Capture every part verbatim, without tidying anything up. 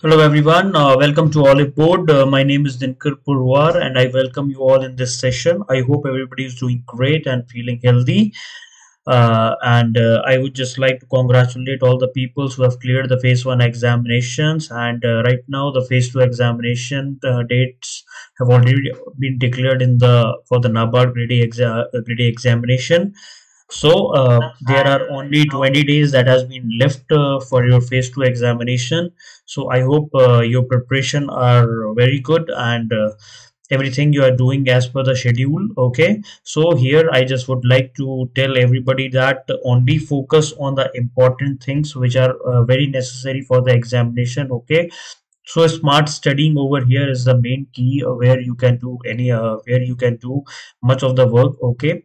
Hello everyone, uh, welcome to Olive Board. Uh, my name is Dinkar Purwar and I welcome you all in this session. I hope everybody is doing great and feeling healthy. Uh, and uh, I would just like to congratulate all the people who have cleared the phase one examinations. And uh, right now the phase two examination uh, dates have already been declared in the for the NABARD grade A exa grade A examination. So uh, there are only twenty days that has been left uh, for your phase two examination. So I hope uh, your preparation are very good and uh, everything you are doing as per the schedule. Okay, so here I just would like to tell everybody that only focus on the important things which are uh, very necessary for the examination. Okay, so smart studying over here is the main key where you can do any uh, where you can do much of the work. Okay,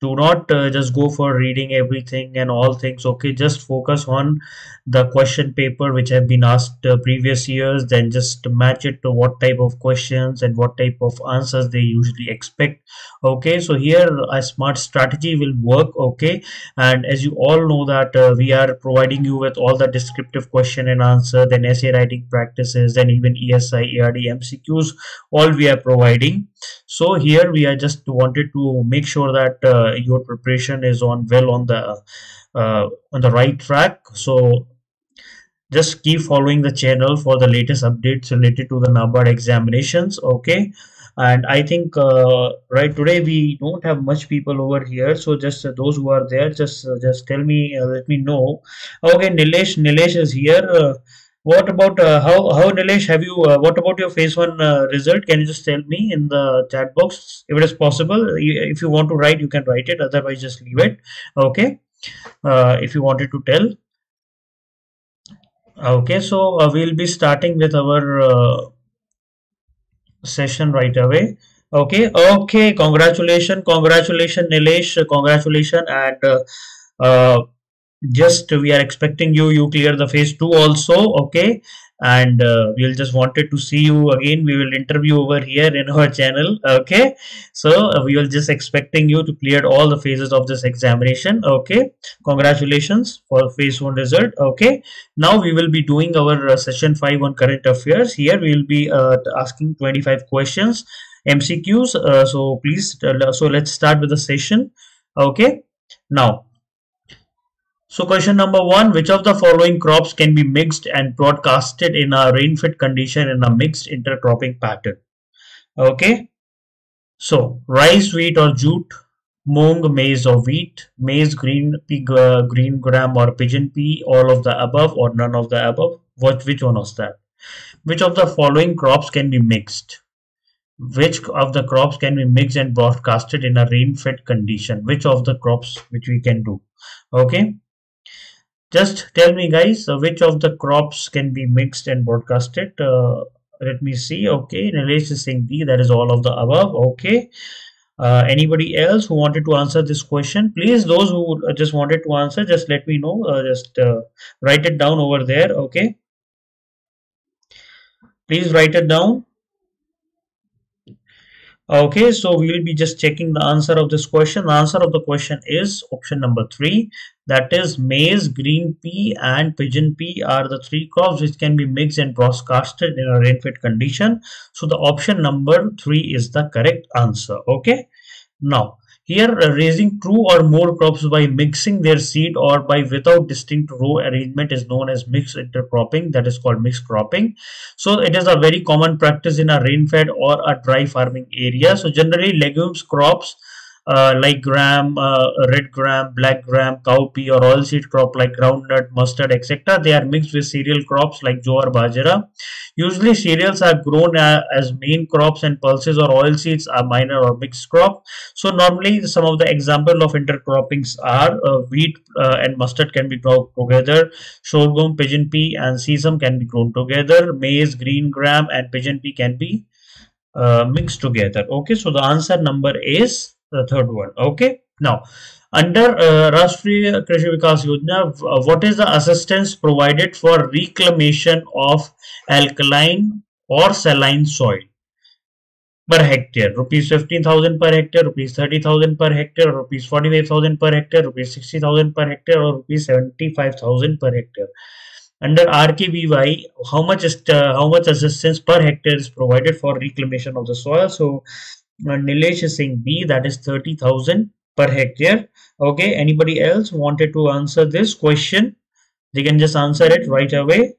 do not uh, just go for reading everything and all things. Okay, just focus on the question paper which have been asked uh, previous years, then just match it to what type of questions and what type of answers they usually expect. Okay, so here a smart strategy will work. Okay, and as you all know that uh, we are providing you with all the descriptive question and answer, then essay writing practices, and even E S I, A R D, M C Qs, all we are providing. So here we are just wanted to make sure that uh, your preparation is on well on the uh, on the right track. So just keep following the channel for the latest updates related to the NABARD examinations. Okay, and I think uh, right today we don't have much people over here, so just uh, those who are there, just uh, just tell me, uh, let me know. Okay, Nilesh Nilesh is here. Uh, what about uh, how how Nilesh, have you uh, what about your phase one uh, result? Can you just tell me in the chat box if it is possible? If you want to write, you can write it, otherwise just leave it. Okay, uh, if you wanted to tell. Okay, so uh, we'll be starting with our uh, session right away. Okay, okay, congratulations, congratulations Nilesh, congratulations. And uh, uh, just we are expecting you you clear the phase two also. Okay, and uh, we'll just wanted to see you again. We will interview over here in our channel. Okay, so uh, we will just expecting you to clear all the phases of this examination. Okay, congratulations for phase one result. Okay, now we will be doing our uh, session five on current affairs. Here we will be uh, asking twenty-five questions, M C Qs. Uh, so please uh, so let's start with the session. Okay, now, so question number one, which of the following crops can be mixed and broadcasted in a rain-fed condition in a mixed intercropping pattern? Okay, so rice, wheat or jute, moong, maize or wheat, maize, green pig, uh, green gram or pigeon pea, all of the above or none of the above. What, which one was that? Which of the following crops can be mixed? Which of the crops can be mixed and broadcasted in a rain-fed condition? Which of the crops which we can do? Okay, just tell me guys, uh, which of the crops can be mixed and broadcasted? Uh, let me see. Okay, Nilesh is saying D, that is all of the above. Okay, uh, anybody else who wanted to answer this question, please, those who just wanted to answer, just let me know. Uh, just uh, write it down over there. Okay, please write it down. Okay, so we will be just checking the answer of this question. The answer of the question is option number three, that is maize, green pea and pigeon pea are the three crops which can be mixed and broadcasted in a rain-fed condition. So the option number three is the correct answer. Okay, now here raising two or more crops by mixing their seed or by without distinct row arrangement is known as mixed intercropping, that is called mixed cropping. So it is a very common practice in a rain-fed or a dry farming area. So generally legumes crops uh, like gram, uh, red gram, black gram, cowpea or oilseed crop like groundnut, mustard, et cetera. They are mixed with cereal crops like jowar, bajra. Usually cereals are grown uh, as main crops and pulses or oilseeds are minor or mixed crop. So normally some of the example of intercroppings are uh, wheat uh, and mustard can be grown together. Sorghum, pigeon pea and sesame can be grown together. Maize, green gram and pigeon pea can be uh, mixed together. Okay, so the answer number is the third one. Okay, now under uh, Rashtriya Krishi Vikas Yojana, uh, what is the assistance provided for reclamation of alkaline or saline soil per hectare? Rupees fifteen thousand per hectare, rupees thirty thousand per hectare, rupees forty-five thousand per hectare, rupees sixty thousand per hectare or rupees seventy-five thousand per hectare. Under R K V Y, how much is uh, how much assistance per hectare is provided for reclamation of the soil? So uh, Nilesh is saying B, that is thirty thousand per hectare. Okay, anybody else wanted to answer this question? They can just answer it right away.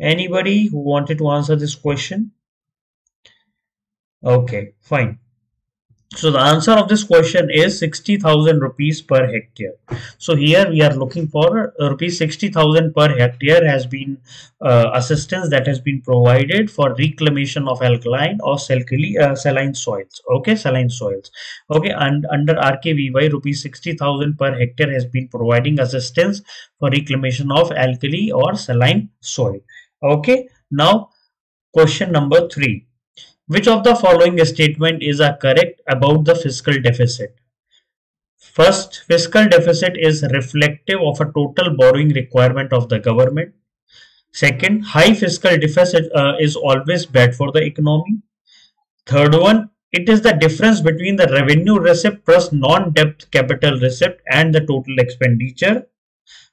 Anybody who wanted to answer this question? Okay, fine. So the answer of this question is sixty thousand rupees per hectare. So here we are looking for rupees sixty thousand per hectare has been uh, assistance that has been provided for reclamation of alkaline or salkali, uh, saline soils. Okay, saline soils. Okay, and under R K V Y, rupees sixty thousand per hectare has been providing assistance for reclamation of alkali or saline soil. Okay, now question number three. Which of the following statement is correct about the fiscal deficit? First, fiscal deficit is reflective of a total borrowing requirement of the government. Second, high fiscal deficit uh, is always bad for the economy. Third one, it is the difference between the revenue receipt plus non-debt capital receipt and the total expenditure.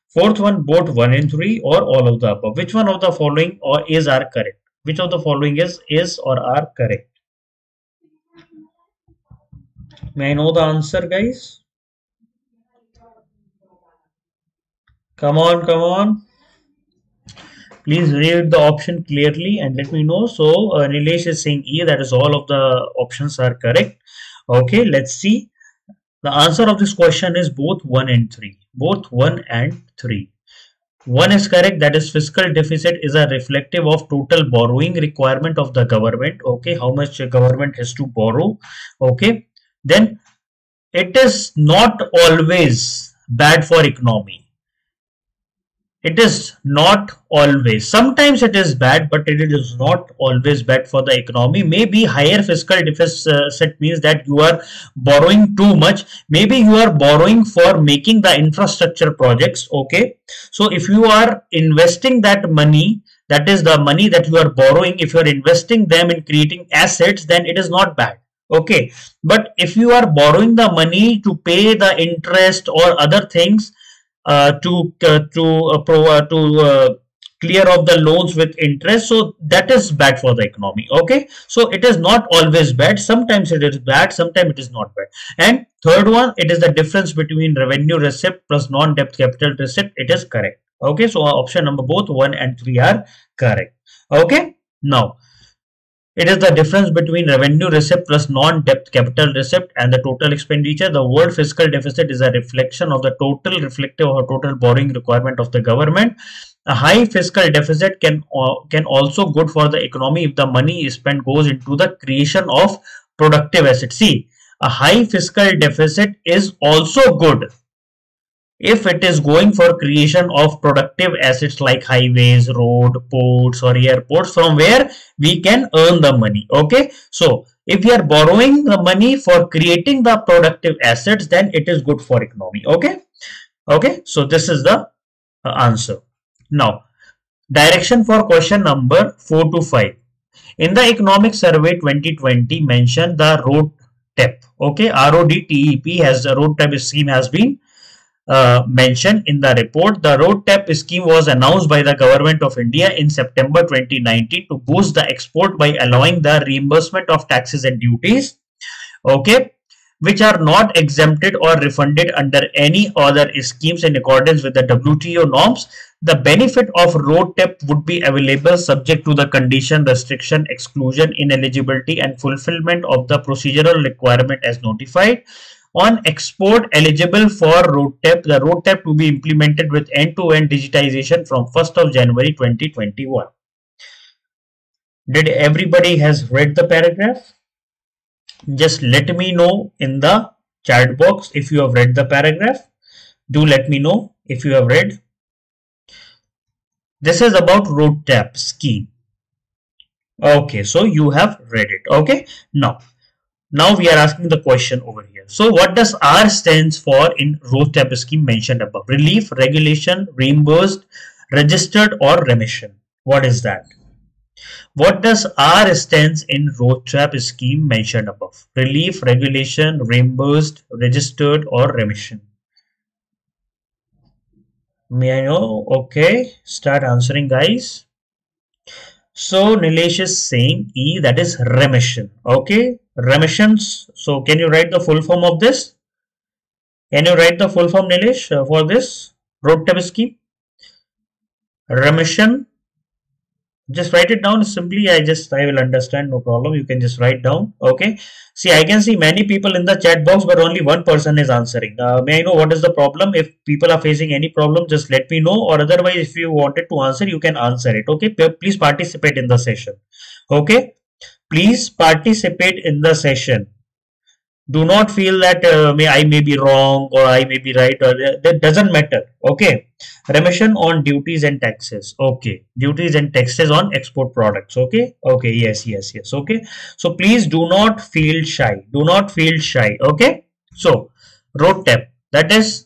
Fourth one, both one and three or all of the above. Which one of the following or is are correct? Which of the following is is or are correct? May I know the answer, guys? Come on, come on. Please read the option clearly and let me know. So, uh, Nilesh is saying E, that is all of the options are correct. Okay, let's see. The answer of this question is both one and three. Both one and three. One is correct, that is fiscal deficit is a reflective of total borrowing requirement of the government. Okay, how much government has to borrow. Okay, then it is not always bad for economy. It is not always. Sometimes it is bad, but it is not always bad for the economy. Maybe higher fiscal deficit means that you are borrowing too much. Maybe you are borrowing for making the infrastructure projects. Okay. So if you are investing that money, that is the money that you are borrowing, if you are investing them in creating assets, then it is not bad. Okay. But if you are borrowing the money to pay the interest or other things, Uh, to uh, to uh, pro, uh, to uh, clear off the loans with interest, so that is bad for the economy. Okay, so it is not always bad. Sometimes it is bad, sometimes it is not bad. And third one, it is the difference between revenue receipt plus non-debt capital receipt. It is correct. Okay, so option number both one and three are correct. Okay, now it is the difference between revenue receipt plus non-debt capital receipt and the total expenditure. The world fiscal deficit is a reflection of the total reflective or total borrowing requirement of the government. A high fiscal deficit can, uh, can also good for the economy if the money is spent goes into the creation of productive assets. See, a high fiscal deficit is also good if it is going for creation of productive assets like highways, road, ports or airports from where we can earn the money. Okay, so if we are borrowing the money for creating the productive assets, then it is good for economy. Okay, okay, so this is the uh, answer. Now, direction for question number four to five. In the Economic Survey twenty twenty, mention the RoDTEP. Okay, RoDTEP has the RoDTEP scheme has been Uh, mentioned in the report. The RoDTEP scheme was announced by the Government of India in September twenty nineteen to boost the export by allowing the reimbursement of taxes and duties, okay, which are not exempted or refunded under any other schemes in accordance with the W T O norms. The benefit of RoDTEP would be available subject to the condition, restriction, exclusion, ineligibility and fulfillment of the procedural requirement as notified. On export eligible for RoDTEP, the RoDTEP to be implemented with end-to-end digitization from first of January twenty twenty-one. Did everybody has read the paragraph? Just let me know in the chat box if you have read the paragraph. Do let me know if you have read. This is about RoDTEP scheme. Okay, so you have read it. Okay, now. Now we are asking the question over here. So what does R stands for in RoDTEP scheme mentioned above? Relief, regulation, reimbursed, registered or remission. What is that? What does R stands in RoDTEP scheme mentioned above? Relief, regulation, reimbursed, registered or remission. May I know? Okay, start answering, guys. So Nilesh is saying E, that is remission. Okay, remissions. So can you write the full form of this? Can you write the full form, Nilesh, uh, for this RoDTEP scheme? Remission. Just write it down simply. I just I will understand, no problem. You can just write down. Okay. See, I can see many people in the chat box, but only one person is answering. Uh, may I know what is the problem? If people are facing any problem, just let me know. Or otherwise, if you wanted to answer, you can answer it. Okay. Please participate in the session. Okay. Please participate in the session. Do not feel that uh, may I may be wrong or I may be right, or uh, that doesn't matter. Okay. Remission on duties and taxes. Okay. Duties and taxes on export products. Okay. Okay. Yes. Yes. Yes. Okay. So please do not feel shy. Do not feel shy. Okay. So RoDTEP, that is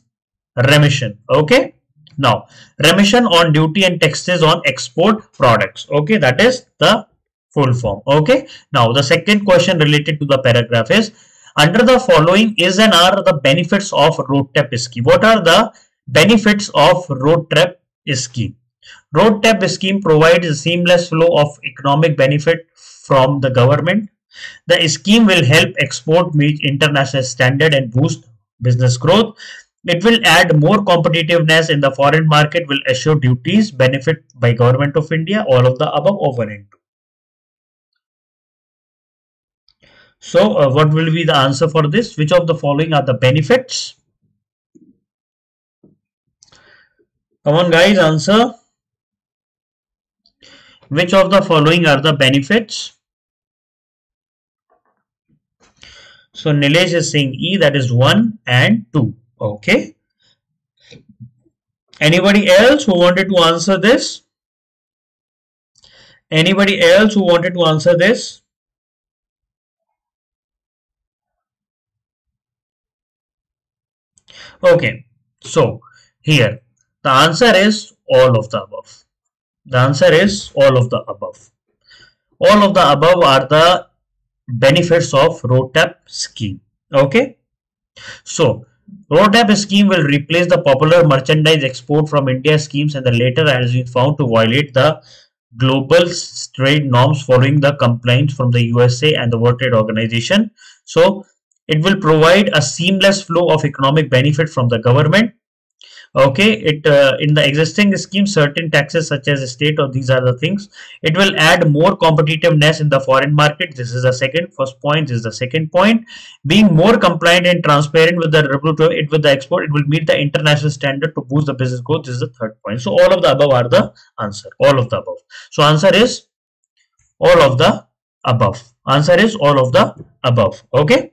remission. Okay. Now remission on duty and taxes on export products. Okay. That is the full form. Okay. Now the second question related to the paragraph is, under the following is and are the benefits of RoDTEP scheme. What are the benefits of RoDTEP scheme? RoDTEP scheme provides a seamless flow of economic benefit from the government. The scheme will help export meet international standard and boost business growth. It will add more competitiveness in the foreign market, will assure duties, benefit by government of India, all of the above, over and two. So, uh, what will be the answer for this? Which of the following are the benefits? Come on, guys, answer. Which of the following are the benefits? So, Nilesh is saying E, that is one and two. Okay. Anybody else who wanted to answer this? Anybody else who wanted to answer this? Okay, so here the answer is all of the above. The answer is all of the above. All of the above are the benefits of RoDTEP scheme. Okay, so RoDTEP scheme will replace the popular merchandise export from India schemes, and the latter has been found to violate the global trade norms following the complaints from the U S A and the World Trade Organization. So it will provide a seamless flow of economic benefit from the government. Okay, it uh, in the existing scheme, certain taxes such as state or these are the things. It will add more competitiveness in the foreign market. This is the second first point. This is the second point. Being more compliant and transparent with the it with the export, it will meet the international standard to boost the business growth. This is the third point. So all of the above are the answer. All of the above. So answer is all of the above. Answer is all of the above. Okay.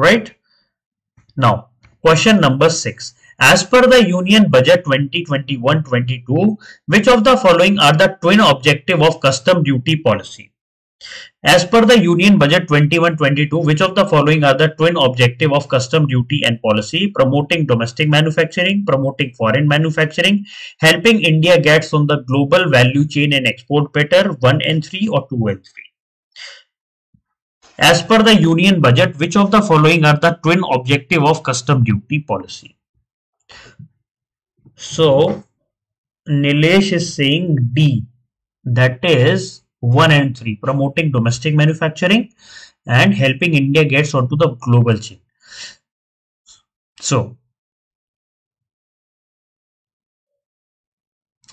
Right. Now, question number six. As per the Union Budget twenty twenty-one twenty-two, which of the following are the twin objective of custom duty policy? As per the Union Budget twenty-one twenty-two, which of the following are the twin objective of custom duty and policy? Promoting domestic manufacturing, promoting foreign manufacturing, helping India gets on the global value chain and export better, one and three or two and three. As per the Union Budget, which of the following are the twin objective of custom duty policy? So, Nilesh is saying D, that is one and three, promoting domestic manufacturing and helping India gets onto the global chain. So,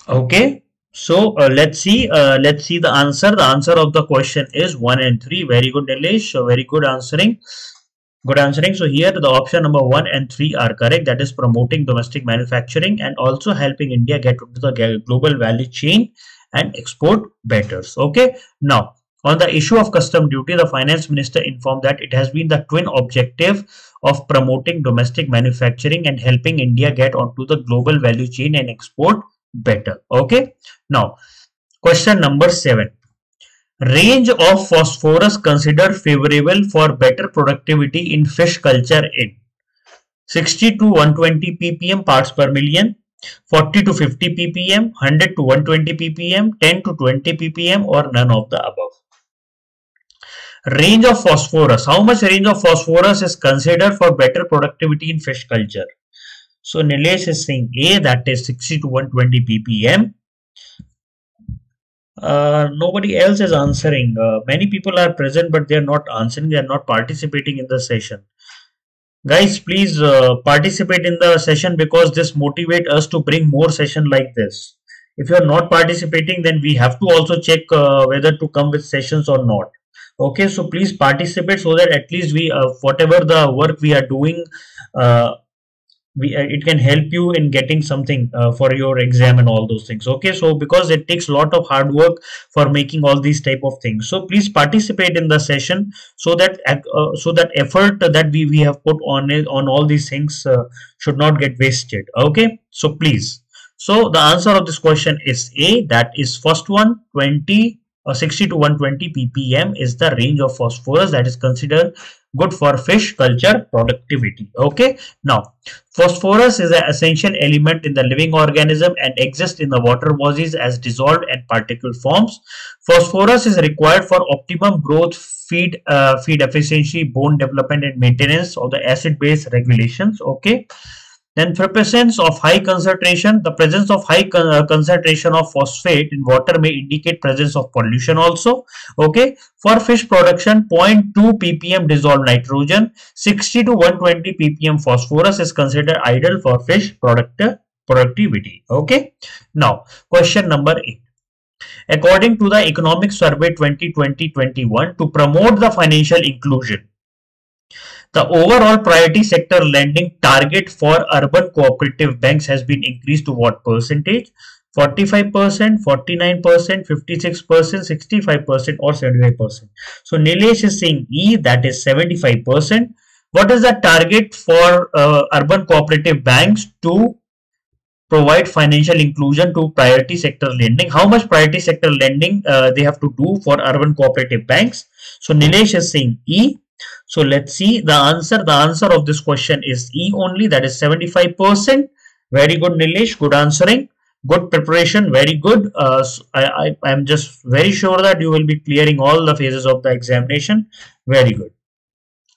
okay. So uh, let's see, uh, let's see the answer. The answer of the question is one and three. Very good, Nilesh. So very good answering. Good answering. So here the option number one and three are correct. That is promoting domestic manufacturing and also helping India get into the global value chain and export better. Okay. Now on the issue of custom duty, the finance minister informed that it has been the twin objective of promoting domestic manufacturing and helping India get onto the global value chain and export better. Okay. Now question number seven. Range of phosphorus considered favorable for better productivity in fish culture in sixty to one twenty ppm parts per million, forty to fifty ppm, one hundred to one twenty ppm, ten to twenty ppm, or none of the above. Range of phosphorus. How much range of phosphorus is considered for better productivity in fish culture? So Nilesh is saying A, that is sixty to one twenty ppm. Uh, nobody else is answering. Uh, many people are present, but they are not answering. They are not participating in the session. Guys, please uh, participate in the session, because this motivates us to bring more session like this. If you are not participating, then we have to also check uh, whether to come with sessions or not. Okay, so please participate, so that at least we, uh, whatever the work we are doing, uh, we, uh, it can help you in getting something uh, for your exam and all those things. Okay, so because it takes a lot of hard work for making all these type of things. So please participate in the session, so that uh, so that effort that we, we have put on it, on all these things uh, should not get wasted. Okay, so please. So the answer of this question is A, that is first one, twenty or sixty to one twenty ppm is the range of phosphorus that is considered good for fish culture productivity. Okay, now phosphorus is an essential element in the living organism and exists in the water bodies as dissolved and particle forms. Phosphorus is required for optimum growth, feed uh, feed efficiency, bone development, and maintenance of the acid base regulations. Okay. Then for presence of high concentration, the presence of high con uh, concentration of phosphate in water may indicate presence of pollution also. Okay, for fish production, zero point two ppm dissolved nitrogen, sixty to one twenty ppm phosphorus is considered ideal for fish product productivity. Okay, now question number eight. According to the Economic Survey twenty twenty to twenty-one, to promote the financial inclusion, the overall priority sector lending target for urban cooperative banks has been increased to what percentage? forty-five percent, forty-nine percent, fifty-six percent, sixty-five percent, or seventy-five percent. So Nilesh is saying E, that is seventy-five percent. What is the target for uh, urban cooperative banks to provide financial inclusion to priority sector lending? How much priority sector lending uh, they have to do for urban cooperative banks? So Nilesh is saying E. So let's see the answer. The answer of this question is E only, that is seventy-five percent. Very good, Nilesh. Good answering. Good preparation. Very good. Uh, so I am just very sure that you will be clearing all the phases of the examination. Very good.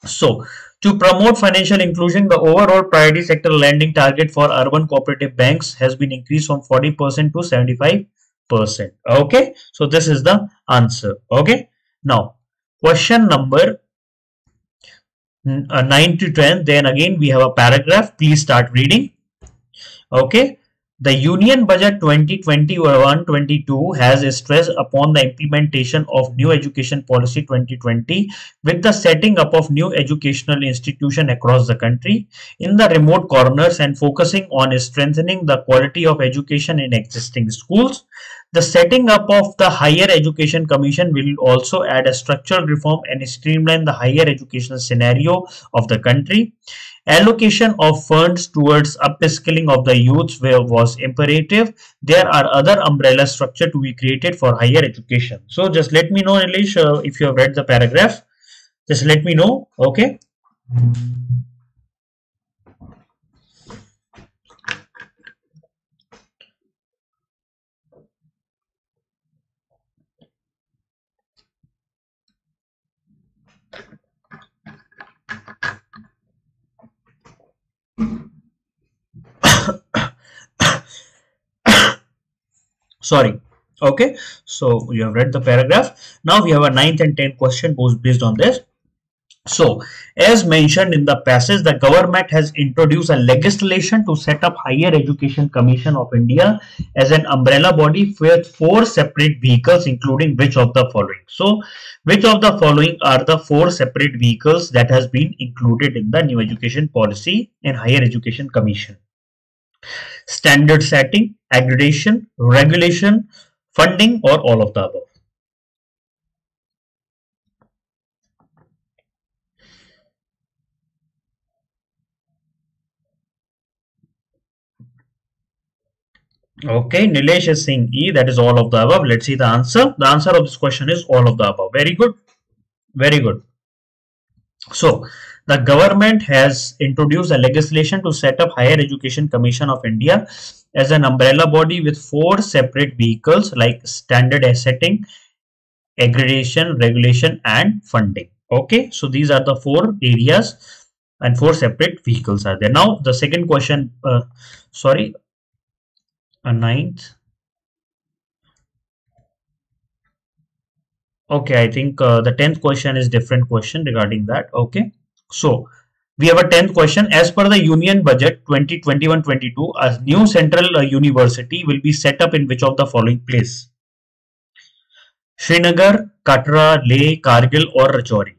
So to promote financial inclusion, the overall priority sector lending target for urban cooperative banks has been increased from forty percent to seventy-five percent. Okay. So this is the answer. Okay. Now question number Uh, nine to ten, then again we have a paragraph. Please start reading. Okay, the Union Budget twenty twenty-one to twenty-two has stressed upon the implementation of new education policy twenty twenty with the setting up of new educational institutions across the country in the remote corners and focusing on strengthening the quality of education in existing schools. The setting up of the Higher Education Commission will also add a structural reform and streamline the higher education scenario of the country. Allocation of funds towards upskilling of the youth was imperative. There are other umbrella structure to be created for higher education. So just let me know, Nilesh, uh, if you have read the paragraph. Just let me know. Okay. Sorry. Okay. So you have read the paragraph. Now we have a ninth and tenth question based on this. So as mentioned in the passage, the government has introduced a legislation to set up Higher Education Commission of India as an umbrella body with four separate vehicles, including which of the following? So which of the following are the four separate vehicles that has been included in the new education policy and Higher Education Commission? Standard setting, aggregation, regulation, funding, or all of the above? Okay, Nilesh is saying E, that is all of the above. Let's see the answer. The answer of this question is all of the above. Very good. Very good. So the government has introduced a legislation to set up Higher Education Commission of India as an umbrella body with four separate vehicles like standard setting, aggregation, regulation, and funding. Okay, so these are the four areas and four separate vehicles are there. Now the second question, uh, sorry, a ninth. Okay, I think uh, the tenth question is different question regarding that. Okay, so we have a tenth question. As per the Union Budget twenty twenty-one twenty-two, a new central uh, university will be set up in which of the following place? Srinagar, Katra, Leh, Kargil or Rajouri?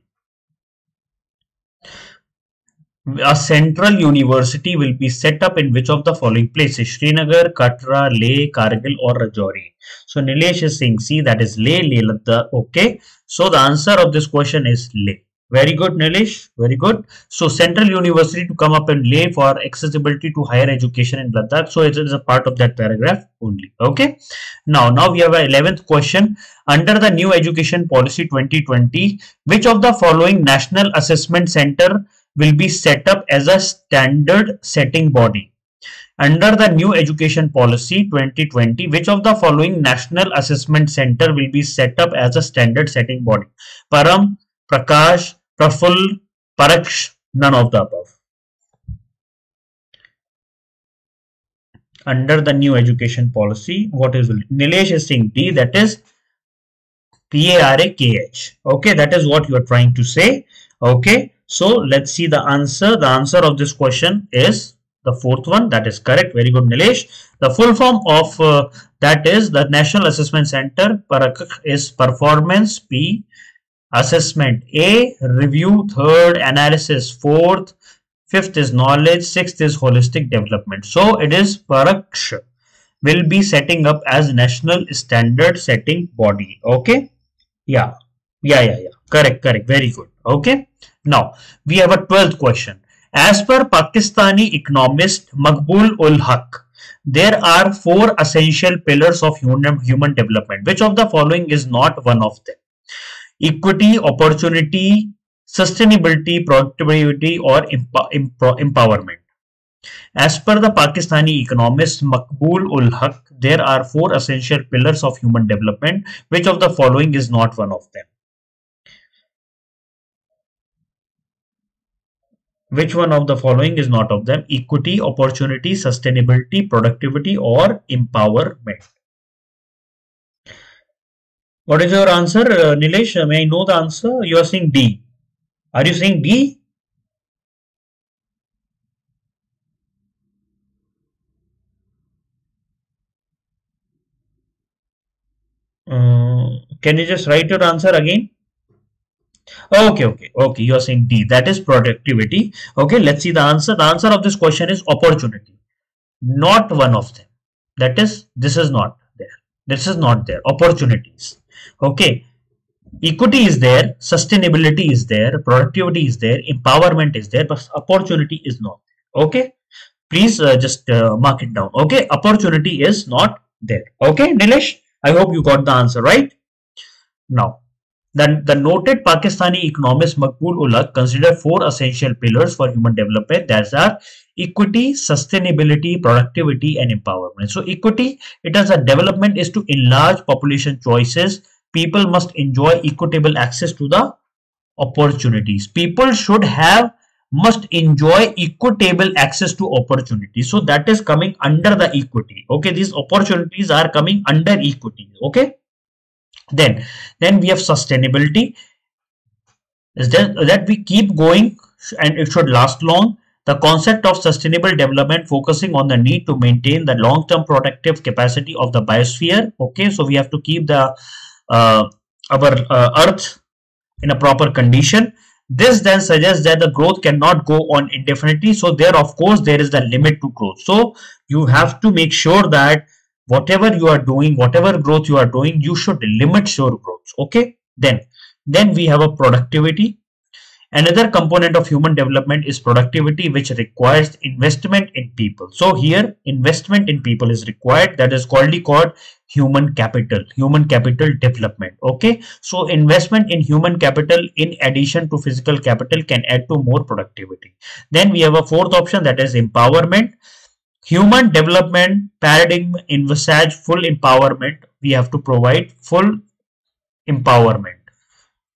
A central university will be set up in which of the following places? Srinagar, Katra, Leh, Kargil or Rajouri? So Nilesh is saying C, that is Leh, Leh Ladakh. Okay, so the answer of this question is Leh. Very good, Nilesh, very good. So central university to come up in Leh for accessibility to higher education in Ladakh. So it is a part of that paragraph only. Okay, now now we have an eleventh question. Under the new education policy twenty twenty, which of the following national assessment center will be set up as a standard setting body? Under the new education policy twenty twenty, which of the following national assessment center will be set up as a standard setting body? Param, Prakash, Prafull, Parakh, none of the above. Under the new education policy, what is Nilesh is saying D, that is P A R A K H. Okay, that is what you are trying to say. Okay, so let's see the answer. The answer of this question is the fourth one. That is correct. Very good, Nilesh. The full form of uh, that is the National Assessment Center Parakh is Performance P, Assessment A, Review, third, Analysis, fourth, fifth is Knowledge, sixth is Holistic Development. So it is Parakh will be setting up as National Standard Setting Body. Okay, yeah, yeah, yeah, yeah. Correct, correct. Very good. Okay. Now, we have a twelfth question. As per Pakistani economist Mahbub ul Haq, there are four essential pillars of human, human development. Which of the following is not one of them? Equity, opportunity, sustainability, productivity or emp emp empowerment. As per the Pakistani economist Mahbub ul Haq, there are four essential pillars of human development. Which of the following is not one of them? Which one of the following is not of them? Equity, opportunity, sustainability, productivity or empowerment. What is your answer, uh, Nilesh? May I know the answer? You are saying D. Are you saying D? Uh, can you just write your answer again? Okay, okay, okay. You are saying D, that is productivity. Okay, let's see the answer. The answer of this question is opportunity. Not one of them. That is, this is not there. This is not there. Opportunities. Okay. Equity is there. Sustainability is there. Productivity is there. Empowerment is there. But opportunity is not there. Okay. Please uh, just uh, mark it down. Okay. Opportunity is not there. Okay, Nilesh, I hope you got the answer right. Now, Then the noted Pakistani economist Mahbub ul Haq considered four essential pillars for human development. That are equity, sustainability, productivity, and empowerment. So equity, it has a development is to enlarge population choices. People must enjoy equitable access to the opportunities. People should have must enjoy equitable access to opportunities. So that is coming under the equity. Okay, these opportunities are coming under equity. Okay. Then, then we have sustainability. Is that, that we keep going and it should last long. The concept of sustainable development focusing on the need to maintain the long-term productive capacity of the biosphere. Okay, so we have to keep the uh, our uh, earth in a proper condition. This then suggests that the growth cannot go on indefinitely. So there, of course, there is the limit to growth. So you have to make sure that whatever you are doing, whatever growth you are doing, you should limit your growth. Okay. Then, then we have a productivity. Another component of human development is productivity, which requires investment in people. So here, investment in people is required. That is called called human capital, human capital development. Okay. So investment in human capital in addition to physical capital can add to more productivity. Then we have a fourth option, that is empowerment. Human development paradigm envisage full empowerment. We have to provide full empowerment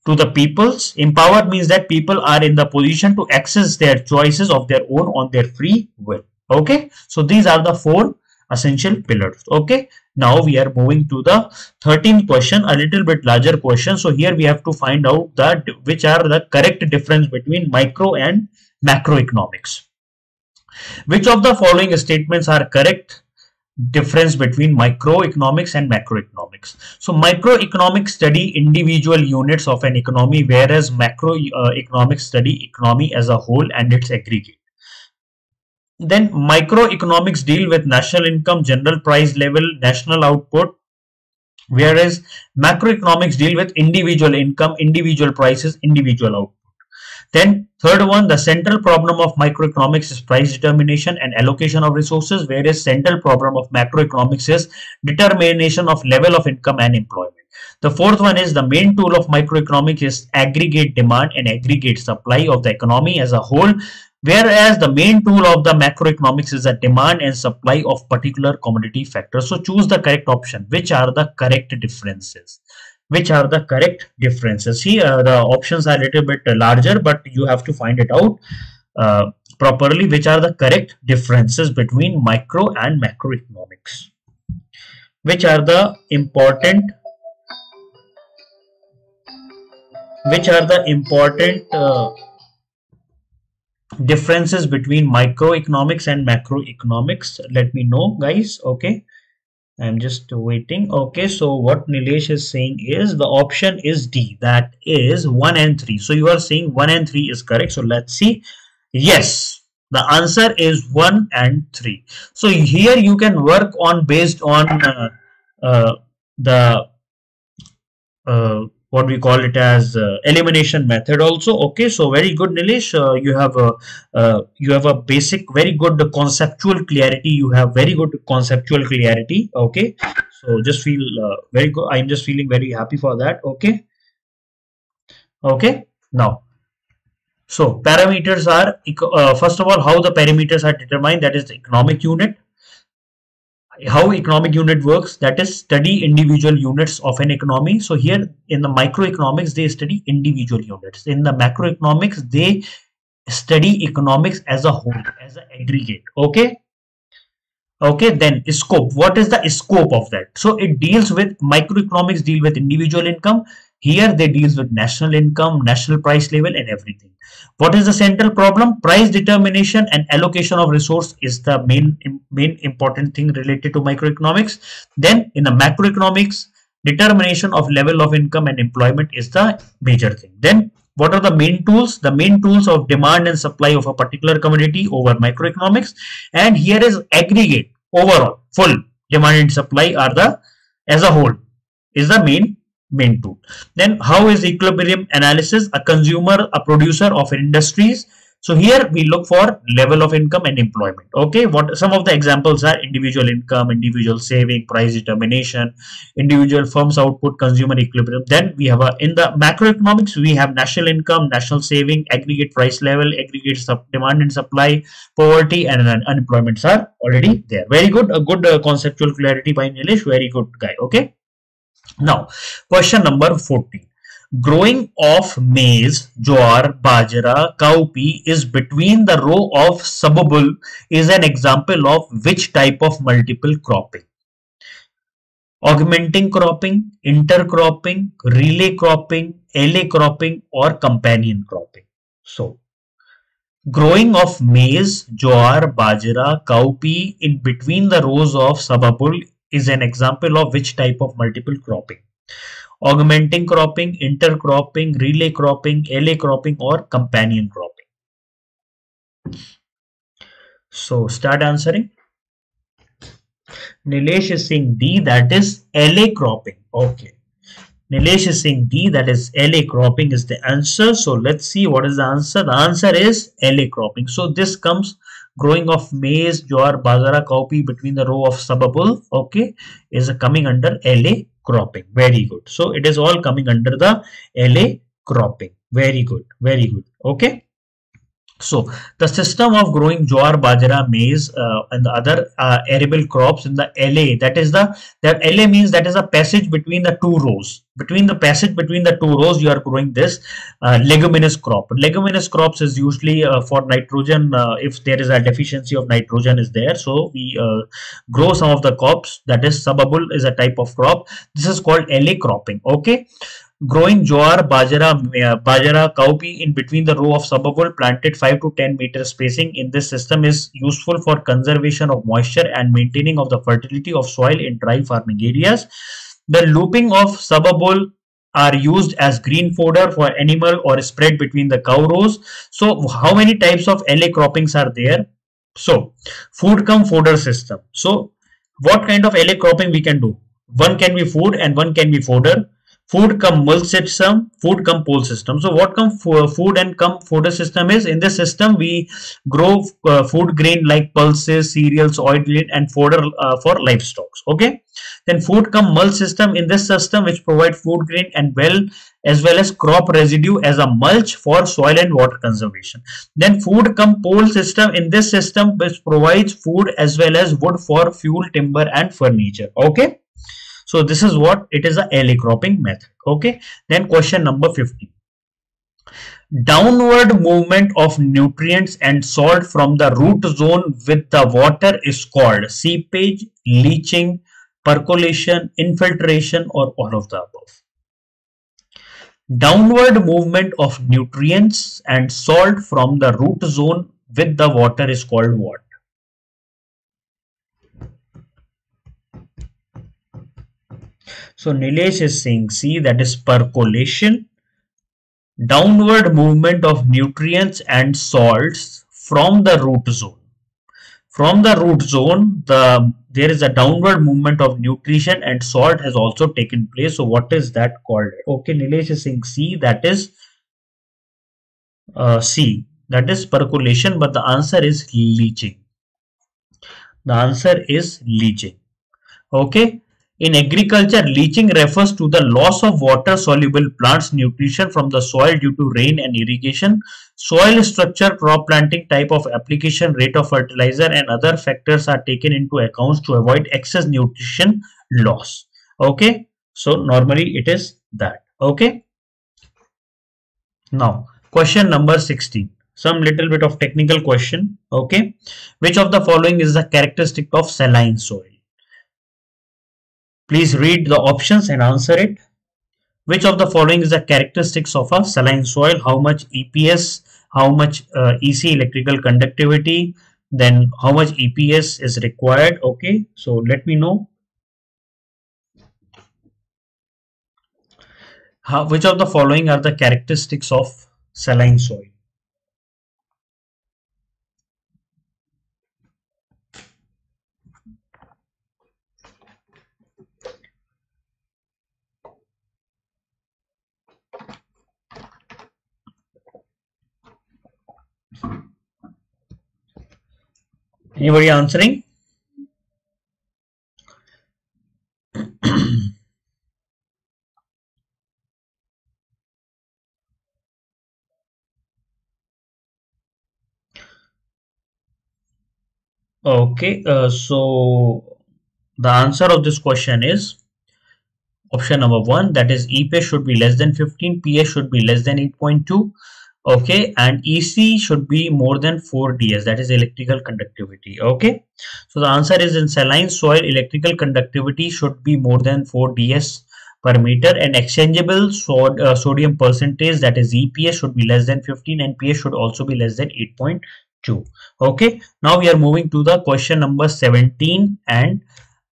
to the peoples. Empowered means that people are in the position to access their choices of their own on their free will. Okay, so these are the four essential pillars. Okay, now we are moving to the thirteenth question, a little bit larger question. So here we have to find out that which are the correct difference between micro and macroeconomics. Which of the following statements are correct difference between microeconomics and macroeconomics? So microeconomics study individual units of an economy, whereas macroeconomics uh, study economy as a whole and its aggregate. Then microeconomics deal with national income, general price level, national output, whereas macroeconomics deal with individual income, individual prices, individual output. Then third one, the central problem of microeconomics is price determination and allocation of resources, whereas central problem of macroeconomics is determination of level of income and employment. The fourth one is the main tool of microeconomics is aggregate demand and aggregate supply of the economy as a whole, whereas the main tool of the macroeconomics is a demand and supply of particular commodity factors. So choose the correct option. Which are the correct differences? Which are the correct differences? See, uh, the options are a little bit larger, but you have to find it out uh, properly. Which are the correct differences between micro and macroeconomics? Which are the important? Which are the important? Uh, differences between microeconomics and macroeconomics? Let me know, guys. Okay, I'm just waiting. Okay, so what Nilesh is saying is the option is D, that is one and three. So you are saying one and three is correct. So let's see. Yes, the answer is one and three. So here you can work on based on uh, uh, the uh, what we call it as uh, elimination method also. Okay, so very good, Nilesh. Uh, you have a uh, you have a basic very good conceptual clarity. You have very good conceptual clarity. Okay, so just feel uh, very good. I'm just feeling very happy for that. Okay, okay. Now, so parameters are uh, first of all how the parameters are determined. That is the economic unit. How economic unit works, that is study individual units of an economy. So here in the microeconomics they study individual units, in the macroeconomics they study economics as a whole, as an aggregate. Okay, okay. Then scope, what is the scope of that? So it deals with, microeconomics deal with individual income, here they deals with national income, national price level and everything. What is the central problem? Price determination and allocation of resource is the main main important thing related to microeconomics. Then in the macroeconomics, determination of level of income and employment is the major thing. Then what are the main tools? The main tools of demand and supply of a particular commodity over microeconomics, and here is aggregate, overall, full demand and supply are the as a whole is the main main tool. Then how is equilibrium analysis? A consumer, a producer of industries. So here we look for level of income and employment. Okay, what some of the examples are individual income, individual saving, price determination, individual firms output, consumer equilibrium. Then we have a, in the macroeconomics we have national income, national saving, aggregate price level, aggregate sub, demand and supply, poverty and un unemployment are already there. Very good, a good uh, conceptual clarity by Nilesh. Very good guy. Okay. Now, question number fourteen. Growing of maize, jowar, bajra, cowpea is between the row of sababul is an example of which type of multiple cropping? Augmenting cropping, intercropping, relay cropping, L A cropping or companion cropping. So, growing of maize, jowar, bajra, cowpea in between the rows of sababul is an example of which type of multiple cropping? Augmenting cropping, intercropping, relay cropping, L A cropping or companion cropping. So start answering. Nilesh is saying D, that is L A cropping. Okay, Nilesh is saying D, that is L A cropping is the answer. So let's see what is the answer. The answer is L A cropping. So this comes growing of maize, jowar, bajra, cowpea between the row of sababul, okay, is coming under L A cropping. Very good. So it is all coming under the L A cropping. Very good. Very good. Okay. So the system of growing jowar, bajra, maize uh, and the other uh, arable crops in the L A, that is the that L A means that is a passage between the two rows. Between the passage between the two rows, you are growing this uh, leguminous crop. Leguminous crops is usually uh, for nitrogen. Uh, if there is a deficiency of nitrogen is there, so we uh, grow some of the crops. That is sababul is a type of crop. This is called L A cropping. Okay. Growing jowar, bajra, bajra, cowpea in between the row of sababul planted five to ten meter spacing in this system is useful for conservation of moisture and maintaining of the fertility of soil in dry farming areas. The looping of sababul are used as green fodder for animal or spread between the cow rows. So how many types of L A croppings are there? So food cum fodder system. So what kind of L A cropping we can do? One can be food and one can be fodder. Food cum mulch system, food cum pole system. So what cum food and cum fodder system is? In this system, we grow uh, food grain like pulses, cereals, oilcake, and fodder uh, for livestock. Okay. Then food cum mulch system, in this system which provide food grain and well as well as crop residue as a mulch for soil and water conservation. Then food cum pole system, in this system which provides food as well as wood for fuel, timber, and furniture. Okay. So this is what it is, a L A cropping method. Okay. Then question number fifteen. Downward movement of nutrients and salt from the root zone with the water is called seepage, leaching, percolation, infiltration, or all of the above. Downward movement of nutrients and salt from the root zone with the water is called what? So Nilesh is saying C, that is percolation. Downward movement of nutrients and salts from the root zone. From the root zone, the there is a downward movement of nutrition and salt has also taken place. So what is that called? Okay, Nilesh is saying C, that is uh, C, that is percolation, but the answer is leaching. The answer is leaching. Okay. In agriculture, leaching refers to the loss of water-soluble plants' nutrition from the soil due to rain and irrigation. Soil structure, crop planting, type of application, rate of fertilizer, and other factors are taken into account to avoid excess nutrition loss. Okay, so normally it is that. Okay. Now, question number sixteen. Some little bit of technical question. Okay, which of the following is the characteristic of saline soil? Please read the options and answer it. Which of the following is the characteristics of a saline soil? How much E P S, how much uh, E C, electrical conductivity, then how much E P S is required? Okay, so let me know. How, which of the following are the characteristics of saline soil? Anybody answering? Okay, uh, so the answer of this question is option number one, that is E P S should be less than fifteen, P S should be less than eight point two. Okay, and E C should be more than four D S, that is electrical conductivity. Okay, so the answer is in saline soil, electrical conductivity should be more than four D S per meter, and exchangeable sod, uh, sodium percentage, that is E P S, should be less than fifteen and P S should also be less than eight point two. Okay, now we are moving to the question number seventeen and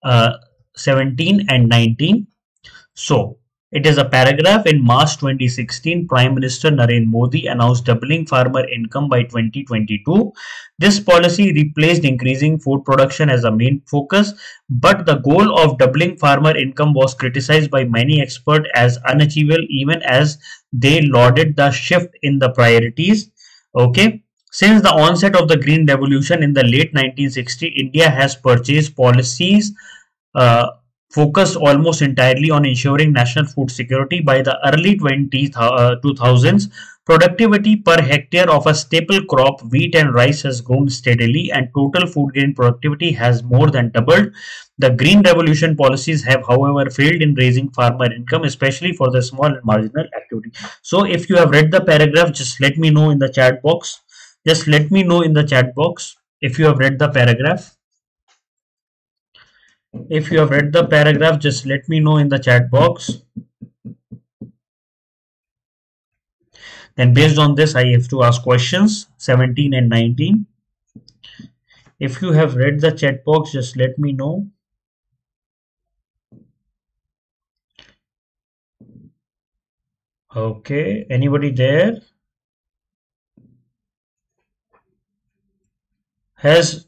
uh, seventeen and nineteen. So it is a paragraph. In March twenty sixteen, Prime Minister Narendra Modi announced doubling farmer income by twenty twenty-two. This policy replaced increasing food production as a main focus, but the goal of doubling farmer income was criticized by many experts as unachievable, even as they lauded the shift in the priorities. Okay. Since the onset of the Green Revolution in the late nineteen sixties, India has purchased policies uh, focused almost entirely on ensuring national food security. By the early twenty thousands, Productivity per hectare of a staple crop, wheat and rice, has grown steadily and total food grain productivity has more than doubled. The Green Revolution policies have, however, failed in raising farmer income, especially for the small and marginal activity. So if you have read the paragraph, just let me know in the chat box. Just let me know in the chat box if you have read the paragraph. If you have read the paragraph, just let me know in the chat box. Then based on this, I have to ask questions seventeen and nineteen. If you have read the chat box, just let me know. Okay, anybody there? Has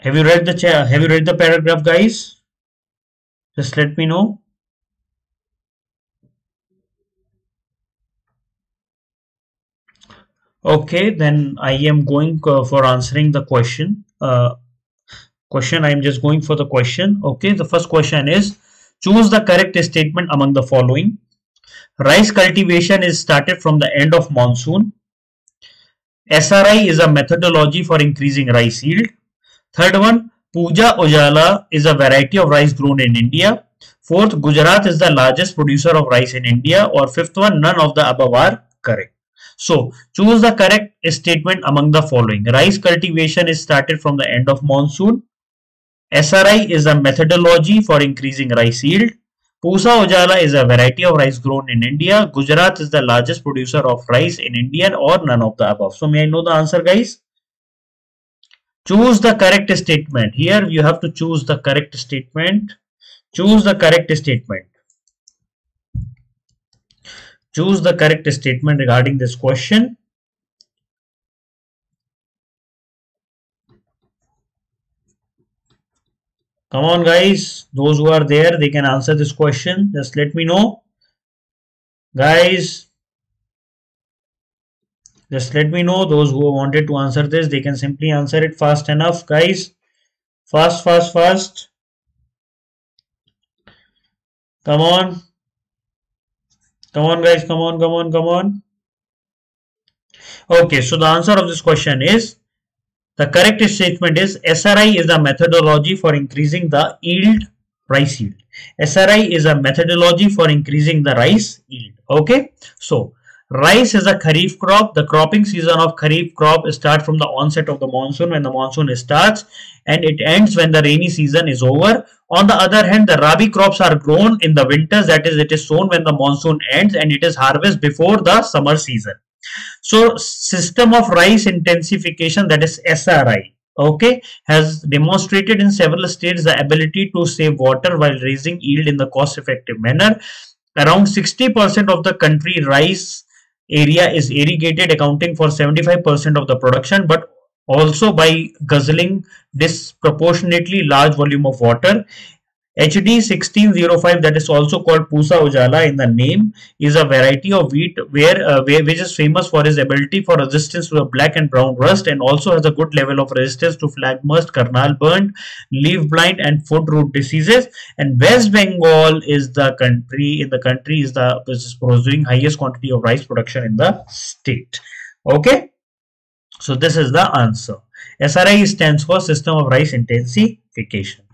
Have you read the cha- have you read the paragraph, guys? Just let me know. Okay, then I am going uh, for answering the question. Uh, question I am just going for the question. Okay, the first question is, choose the correct statement among the following. Rice cultivation is started from the end of monsoon. S R I is a methodology for increasing rice yield. Third one, Puja Ujala is a variety of rice grown in India. Fourth, Gujarat is the largest producer of rice in India. Or fifth one, none of the above are correct. So, choose the correct statement among the following. Rice cultivation is started from the end of monsoon. S R I is a methodology for increasing rice yield. Puja Ujala is a variety of rice grown in India. Gujarat is the largest producer of rice in India, or none of the above. So, may I know the answer, guys? Choose the correct statement. Here you have to choose the correct statement. Choose the correct statement. Choose the correct statement regarding this question. Come on, guys. Those who are there, they can answer this question. Just let me know. Guys, just let me know. Those who wanted to answer this, they can simply answer it fast enough, guys. Fast, fast, fast. Come on. Come on, guys. Come on, come on, come on. Okay, so the answer of this question is, the correct statement is, S R I is the methodology for increasing the yield, rice yield. S R I is a methodology for increasing the rice yield. Okay, so rice is a kharif crop. The cropping season of kharif crop starts from the onset of the monsoon, when the monsoon starts, and it ends when the rainy season is over. On the other hand, the rabi crops are grown in the winters, that is, it is sown when the monsoon ends and it is harvested before the summer season. So, system of rice intensification, that is S R I, okay, has demonstrated in several states the ability to save water while raising yield in the cost-effective manner. Around sixty percent of the country rice area is irrigated, accounting for seventy-five percent of the production, but also by guzzling disproportionately large volume of water. H D sixteen oh five, that is also called Puja Ujala in the name, is a variety of wheat where, uh, where which is famous for its ability for resistance to the black and brown rust, and also has a good level of resistance to flag must, karnal burn, leaf blight, and foot root diseases. And West Bengal is the country in the country is the which is producing highest quantity of rice production in the state. Okay, so this is the answer. S R I stands for system of rice intensification.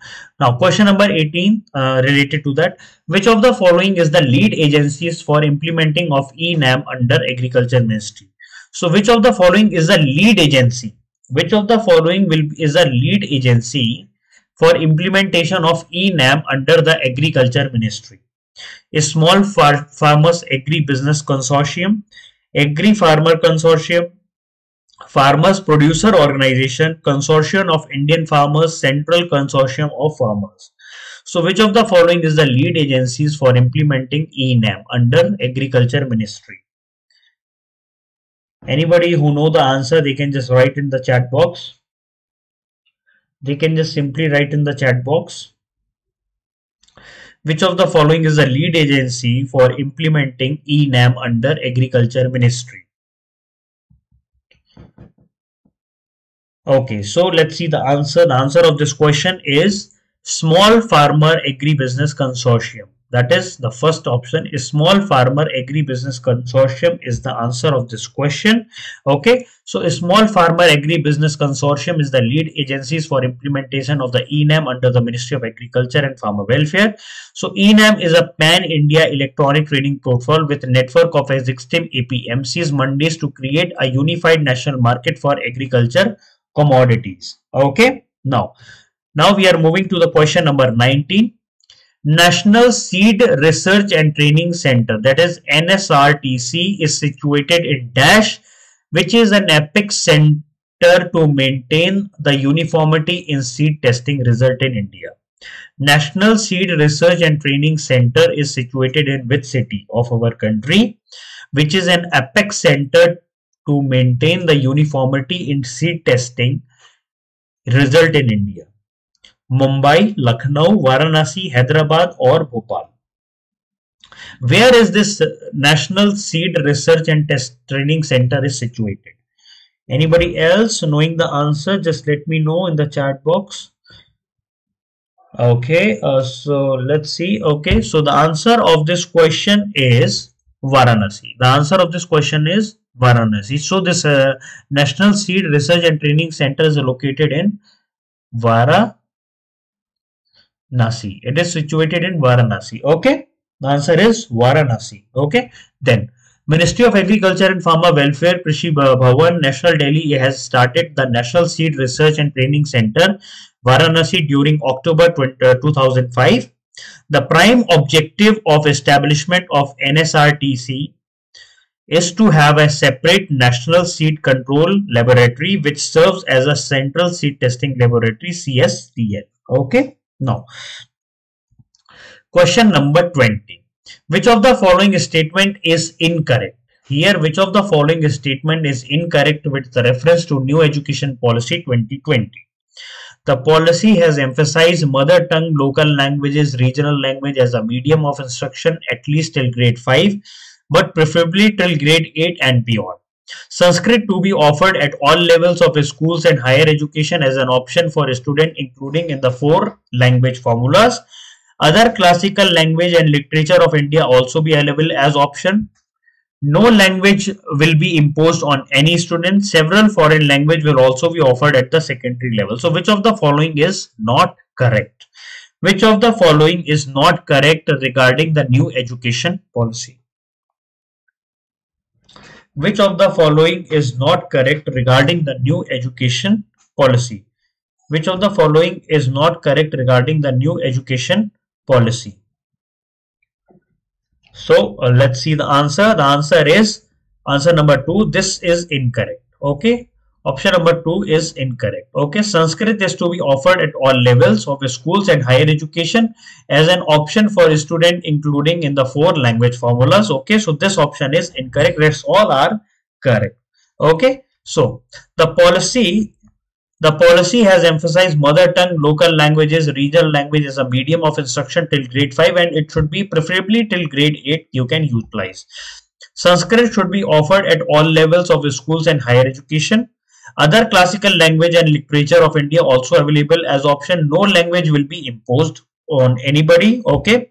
Now, question number eighteen, uh, related to that. Which of the following is the lead agencies for implementing of e-N A M under Agriculture Ministry? So, which of the following is the lead agency? Which of the following will is a lead agency for implementation of e-N A M under the Agriculture Ministry? A Small far Farmers Agri-Business Consortium, Agri-Farmer Consortium, Farmers Producer Organization, Consortium of Indian Farmers, Central Consortium of Farmers. So, which of the following is the lead agencies for implementing e-N A M under Agriculture Ministry? Anybody who know the answer, they can just write in the chat box. They can just simply write in the chat box. Which of the following is the lead agency for implementing e-N A M under Agriculture Ministry? Okay, so let's see the answer. The answer of this question is Small Farmer Agri-Business Consortium. That is the first option. A small farmer agri-business consortium is the answer of this question. Okay, so a small farmer agri-business consortium is the lead agencies for implementation of the e-NAM under the Ministry of Agriculture and Farmer Welfare. So e-NAM is a pan-India electronic trading protocol with a network of existing A P M Cs mandates to create a unified national market for agriculture commodities. Okay, now, now we are moving to the question number nineteen. National Seed Research and Training Center, that is N S R T C, is situated in dash, which is an epic center to maintain the uniformity in seed testing result in India. National Seed Research and Training Center is situated in which city of our country, which is an epic center to maintain the uniformity in seed testing result in India. Mumbai, Lucknow, Varanasi, Hyderabad or Bhopal. Where is this National Seed Research and Test Training Center is situated? Anybody else knowing the answer? Just let me know in the chat box. Okay, uh, so let's see. Okay, so the answer of this question is Varanasi. The answer of this question is Varanasi. So this uh, National Seed Research and Training Center is located in Varanasi. Nasi. It is situated in Varanasi. Okay, the answer is Varanasi. Okay, then Ministry of Agriculture and Farmer Welfare, Krishi Bhavan, National Delhi has started the National Seed Research and Training Center, Varanasi during October two thousand five. The prime objective of establishment of N S R T C is to have a separate National Seed Control Laboratory which serves as a Central Seed Testing Laboratory, C S T L. Okay. Now, question number twenty. Which of the following statement is incorrect? Here, which of the following statement is incorrect with the reference to New Education Policy twenty twenty? The policy has emphasized mother tongue, local languages, regional language as a medium of instruction at least till grade five, but preferably till grade eight and beyond. Sanskrit to be offered at all levels of schools and higher education as an option for a student, including in the four language formulas. Other classical language and literature of India also be available as option. No language will be imposed on any student. Several foreign language will also be offered at the secondary level. So which of the following is not correct? Which of the following is not correct regarding the New Education Policy? Which of the following is not correct regarding the New Education Policy? Which of the following is not correct regarding the New Education Policy? So uh, let's see the answer. The answer is answer number two. This is incorrect. Okay. Option number two is incorrect. Okay. Sanskrit is to be offered at all levels of schools and higher education as an option for a student, including in the four language formulas. Okay. So this option is incorrect. Rest all are correct. Okay. So the policy, the policy has emphasized mother tongue, local languages, regional language as a medium of instruction till grade five, and it should be preferably till grade eight you can utilize. Sanskrit should be offered at all levels of schools and higher education. Other classical language and literature of India also available as option. No language will be imposed on anybody. Okay.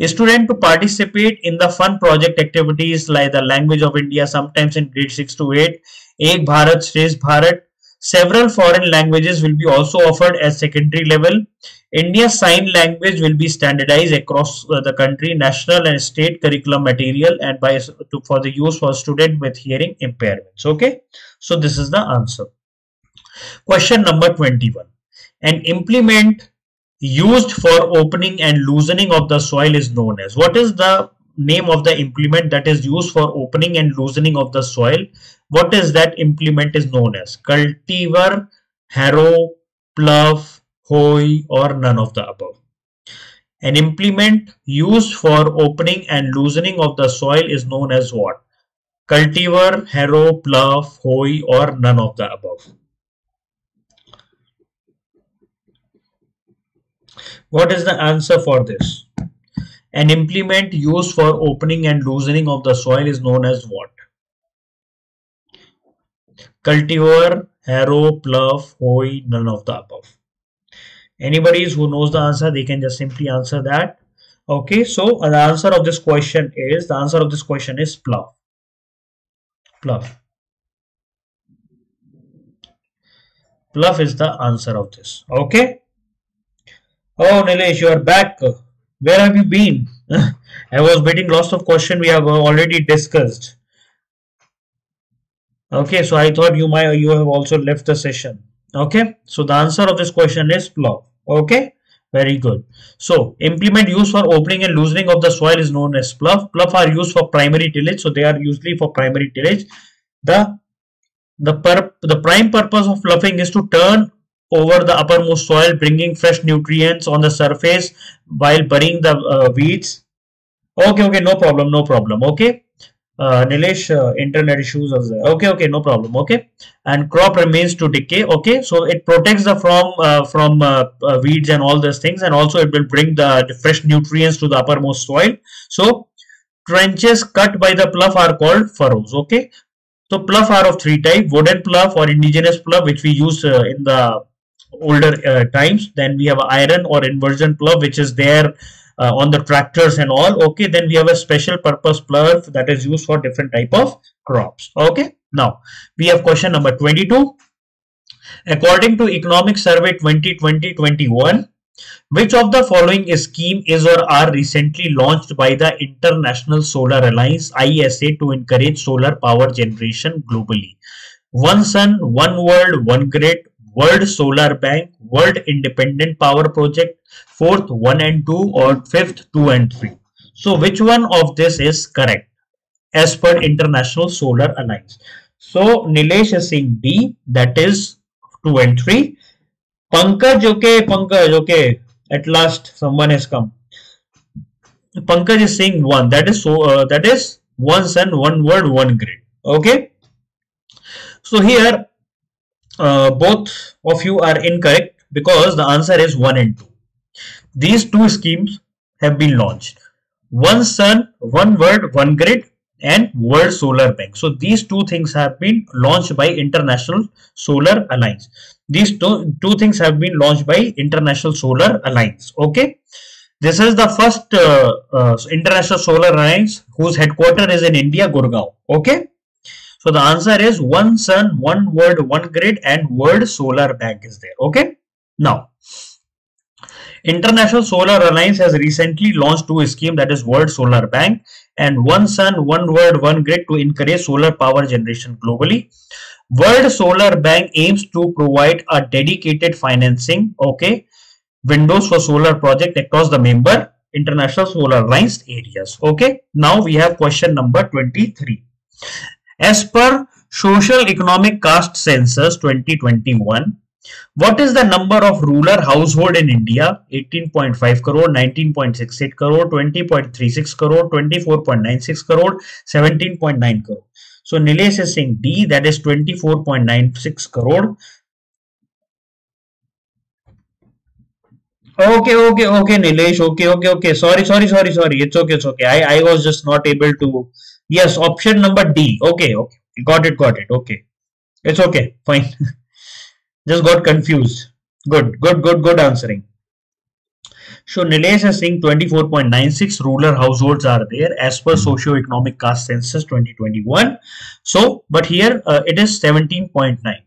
A student to participate in the fun project activities like the language of India sometimes in grade six to eight. Ek Bharat Shrestha Bharat. Several foreign languages will be also offered as secondary level. India's sign language will be standardized across the country, national and state curriculum material, and by to, for the use for students with hearing impairments. Okay, so this is the answer. Question number twenty-one. An implement used for opening and loosening of the soil is known as. What is the name of the implement that is used for opening and loosening of the soil? What is that implement is known as? Cultivar, harrow, plough, hoe, or none of the above. An implement used for opening and loosening of the soil is known as what? Cultivar, harrow, plough, hoe, or none of the above. What is the answer for this? An implement used for opening and loosening of the soil is known as what? Cultivar, harrow, plough, hoe, none of the above. Anybody who knows the answer, they can just simply answer that. Okay, so the answer of this question is the answer of this question is plough. Plough. Plough is the answer of this. Okay. Oh, Nilesh, you are back. Where have you been? I was waiting. Lots of questions we have already discussed. Okay, so I thought you might you have also left the session. Okay, so the answer of this question is plough. Okay. Very good. So, implement used for opening and loosening of the soil is known as plough. Plough are used for primary tillage, so they are usually for primary tillage. The the perp, the prime purpose of ploughing is to turn over the uppermost soil, bringing fresh nutrients on the surface while burying the uh, weeds. Okay, okay, no problem, no problem. Okay, uh, Nilesh, uh, internet issues are there. Okay, okay, no problem. Okay, and crop remains to decay. Okay, so it protects the from uh, from uh, uh, weeds and all those things, and also it will bring the fresh nutrients to the uppermost soil. So trenches cut by the plough are called furrows. Okay. So, plough are of three types, wooden plough or indigenous plough, which we use uh, in the older uh, times. Then we have iron or inversion plough, which is there uh, on the tractors and all. Okay, then we have a special purpose plough that is used for different type of crops. Okay, now we have question number twenty-two. According to Economic Survey twenty twenty to twenty-one, which of the following scheme is or are recently launched by the International Solar Alliance I S A to encourage solar power generation globally? One Sun, One World, One Grid, World Solar Bank, World Independent Power Project, fourth one and two, or fifth two and three. So which one of this is correct as per International Solar Alliance? So Nilesh is saying D, that is two and three. Pankaj, okay, Pankaj, okay, at last someone has come. Pankaj is saying one, that is so, uh, that is One Sun, One World, One Grid. Okay, so here uh, both of you are incorrect because the answer is one and two. These two schemes have been launched: One Sun, One World, One Grid, and World Solar Bank. So these two things have been launched by International Solar Alliance. These two, two things have been launched by International Solar Alliance. Okay, this is the first uh, uh, International Solar Alliance whose headquarters is in India, Gurgaon. Okay, so the answer is One Sun, One World, One Grid, and World Solar Bank is there. Okay, now International Solar Alliance has recently launched two schemes, that is World Solar Bank and One Sun, One World, One Grid, to encourage solar power generation globally. World Solar Bank aims to provide a dedicated financing, okay, windows for solar project across the member International Solar Alliance areas. Okay, now we have question number twenty-three. As per Social Economic Caste Census twenty twenty-one, what is the number of rural household in India? eighteen point five crore, nineteen point six eight crore, twenty point three six crore, twenty-four point nine six crore, seventeen point nine crore. So Nilesh is saying D, that is twenty-four point nine six crore. Okay, okay, okay, Nilesh. Okay, okay, okay. Sorry, sorry, sorry, sorry. It's okay, it's okay. I, I was just not able to. Yes, option number D. Okay, okay. Got it, got it. Okay. It's okay. Fine. Just got confused. Good, good, good, good answering. So Nilesh is saying twenty-four point nine six rural households are there as per Socio-Economic Caste Census twenty twenty-one. So, but here uh, it is seventeen point nine.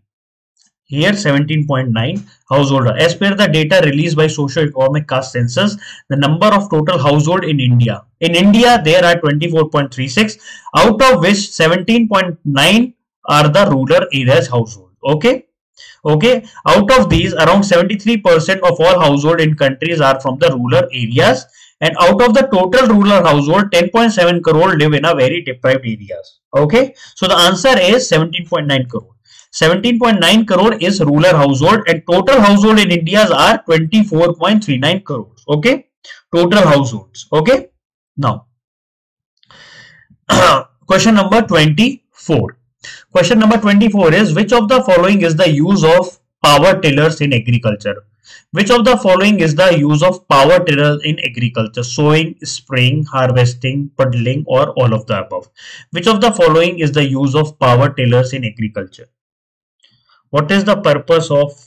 Here seventeen point nine household. As per the data released by Socio-Economic Caste Census, the number of total household in India. In India, there are twenty-four point three six, out of which seventeen point nine are the rural areas household. Okay. Okay, out of these, around seventy-three percent of all household in countries are from the rural areas, and out of the total rural household, ten point seven crore live in a very deprived areas. Okay, so the answer is seventeen point nine crore. seventeen point nine crore is rural household, and total household in India are twenty-four point three nine crores. Okay, total households. Okay, now question number twenty-four. Question number twenty-four is, which of the following is the use of power tillers in agriculture? Which of the following is the use of power tillers in agriculture? Sowing, spraying, harvesting, puddling, or all of the above. Which of the following is the use of power tillers in agriculture? What is the purpose of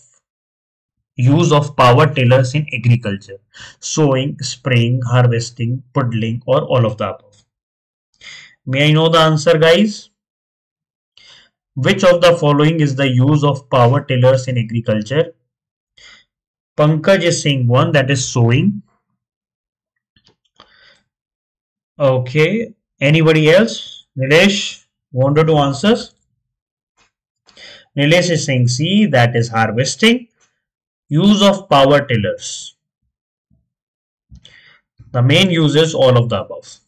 use of power tillers in agriculture, sowing, spraying, harvesting, puddling, or all of the above. May I know the answer, guys? Which of the following is the use of power tillers in agriculture? Pankaj is saying one, that is sowing. Okay, anybody else? Nilesh wanted to answer. Nilesh is saying C, that is harvesting. Use of power tillers. The main use is all of the above.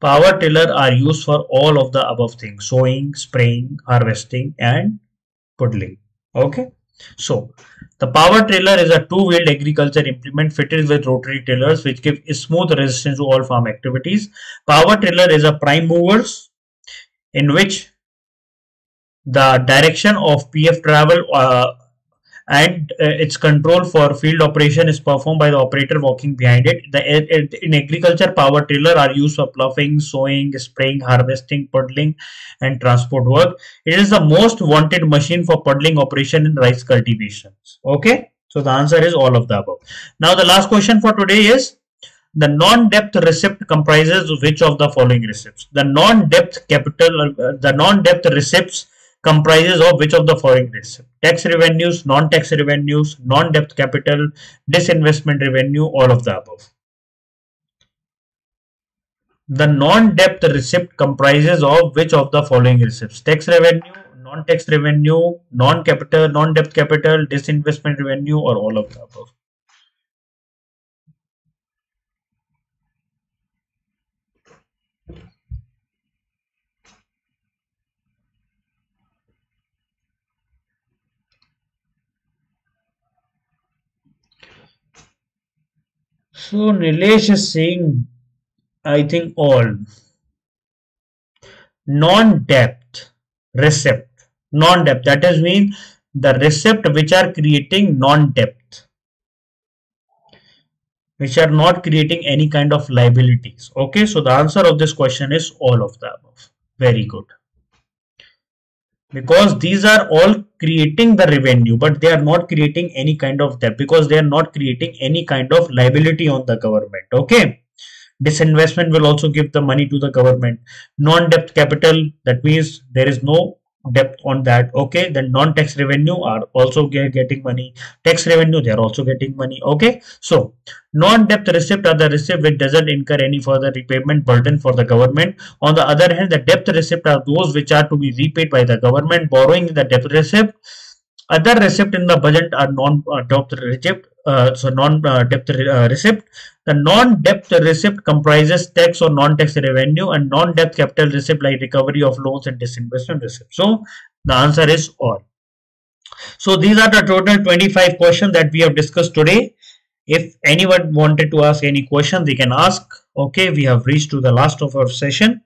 Power tiller are used for all of the above things: sowing, spraying, harvesting, and puddling. Okay. So, the power tiller is a two-wheeled agriculture implement fitted with rotary tillers which give smooth resistance to all farm activities. Power tiller is a prime movers in which the direction of P F travel uh, and uh, its control for field operation is performed by the operator walking behind it. The, it, it in agriculture, power tiller are used for ploughing, sowing, spraying, harvesting, puddling, and transport work. It is the most wanted machine for puddling operation in rice cultivations. Okay, so the answer is all of the above. Now the last question for today is, the non-depth receipt comprises which of the following receipts? The non-depth capital, uh, the non-depth receipts comprises of which of the following receipts? Tax revenues, non-tax revenues, non-depth capital, disinvestment revenue, all of the above. The non-depth receipt comprises of which of the following receipts? Tax revenue, non-tax revenue, non-capital, non-depth capital, disinvestment revenue, or all of the above. So Nilesh is saying, I think all. Non-depth receipt, non-depth, that is mean the receipt which are creating non-depth, which are not creating any kind of liabilities. Okay, so the answer of this question is all of the above. Very good. Because these are all creating the revenue, but they are not creating any kind of debt, because they are not creating any kind of liability on the government. Okay, disinvestment will also give the money to the government. Non-debt capital, that means there is no debt on that. Okay, then non-tax revenue are also get, getting money. Tax revenue, they are also getting money. Okay, so non-debt receipt are the receipt which doesn't incur any further repayment burden for the government. On the other hand, the debt receipt are those which are to be repaid by the government borrowing the debt receipt. Other receipt in the budget are non-debt receipt. Uh, so non-debt uh, receipt. The non-debt receipt comprises tax or non-tax revenue and non-debt capital receipt like recovery of loans and disinvestment receipt. So the answer is all. So these are the total twenty-five questions that we have discussed today. If anyone wanted to ask any question, they can ask. Okay, we have reached to the last of our session.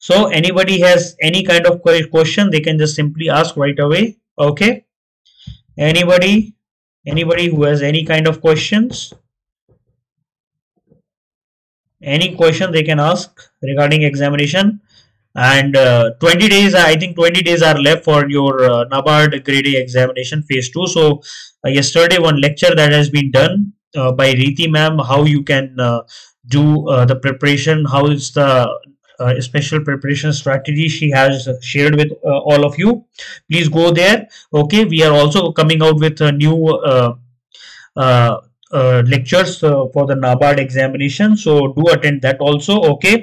So anybody has any kind of question, they can just simply ask right away. Okay, anybody? Anybody who has any kind of questions, any question they can ask regarding examination. And uh, twenty days, I think twenty days are left for your uh, NABARD grade A examination phase two. So uh, yesterday one lecture that has been done uh, by Riti ma'am, how you can uh, do uh, the preparation, how is the Uh, special preparation strategy she has shared with uh, all of you. Please go there. Okay, we are also coming out with uh, new uh, uh, uh, lectures uh, for the NABARD examination, so do attend that also. Okay,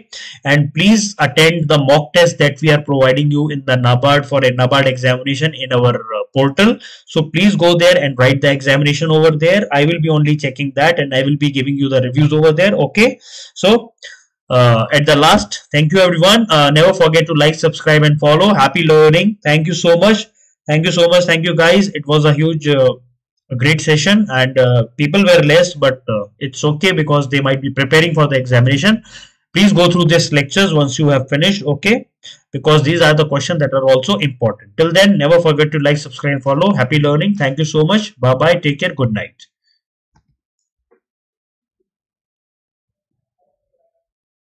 and please attend the mock test that we are providing you in the NABARD for a NABARD examination in our uh, portal. So please go there and write the examination over there. I will be only checking that and I will be giving you the reviews over there. Okay, so Uh, at the last, thank you everyone. Uh, never forget to like, subscribe, and follow. Happy learning. Thank you so much. Thank you so much. Thank you guys. It was a huge, uh, great session, and uh, people were less, but uh, it's okay because they might be preparing for the examination. Please go through these lectures once you have finished. Okay, because these are the questions that are also important. Till then, never forget to like, subscribe, and follow. Happy learning. Thank you so much. Bye bye. Take care. Good night.